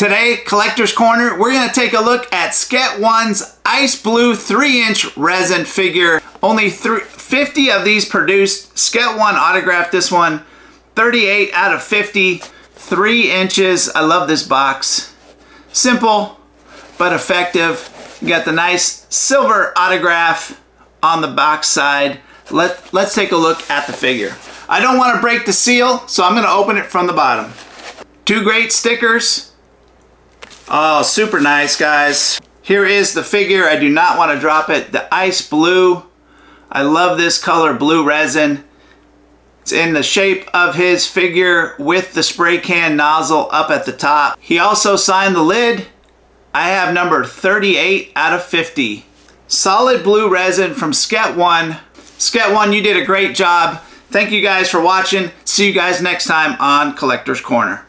Today, Collector's Corner, we're going to take a look at Sket One's Ice Blue 3-inch resin figure. Only 50 of these produced. Sket One autographed this one. 38 out of 50. 3 inches. I love this box. Simple, but effective. You got the nice silver autograph on the box side. Let's take a look at the figure. I don't want to break the seal, so I'm going to open it from the bottom. 2 great stickers. Oh, super nice, guys. Here is the figure. I do not want to drop it. The ice blue. I love this color, blue resin. It's in the shape of his figure with the spray can nozzle up at the top. He also signed the lid. I have number 38 out of 50. Solid blue resin from Sket One. Sket One, you did a great job. Thank you guys for watching. See you guys next time on Collector's Corner.